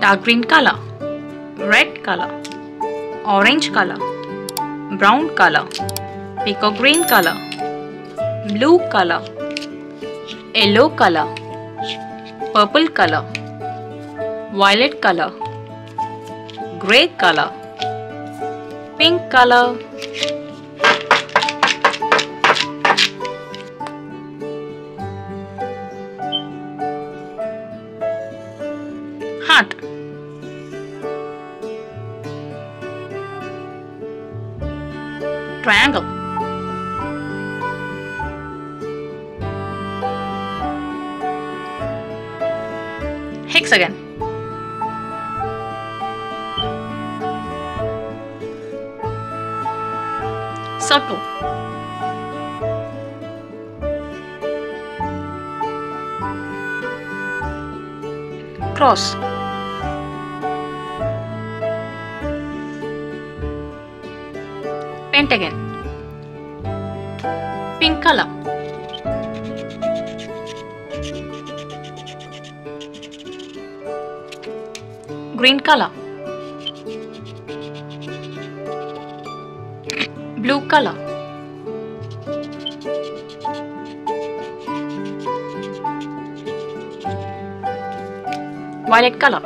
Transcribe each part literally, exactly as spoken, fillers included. Dark green color, red color, orange color, brown color, peacock green color, blue color, yellow color, purple color, violet color, grey color, pink color. Heart. Triangle. Hexagon. Circle. Cross. Pentagon. Pink color. Green color. Blue color. Violet color.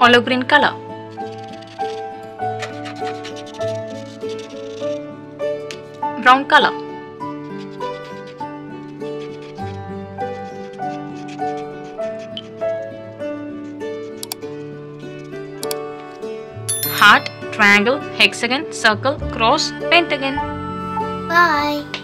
Olive green color. Brown color. Heart, triangle, hexagon, circle, cross, pentagon. Bye.